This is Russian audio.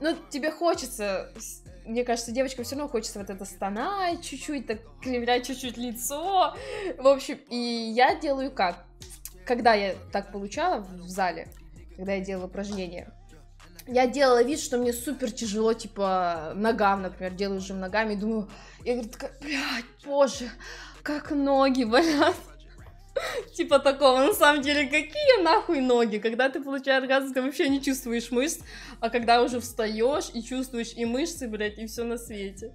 Ну, тебе хочется, мне кажется, девочкам все равно хочется вот это стонать чуть-чуть, так кривлять чуть-чуть лицо. В общем, и я делаю как? Когда я так получала в зале, когда я делала упражнения, я делала вид, что мне супер тяжело, типа, ногам, например, делаю жим ногами, думаю, я говорю, такая, блядь, боже, как ноги болят. Типа такого, на самом деле, какие нахуй ноги, когда ты получаешь оргазм, ты вообще не чувствуешь мышц, а когда уже встаешь и чувствуешь и мышцы, блядь, и все на свете.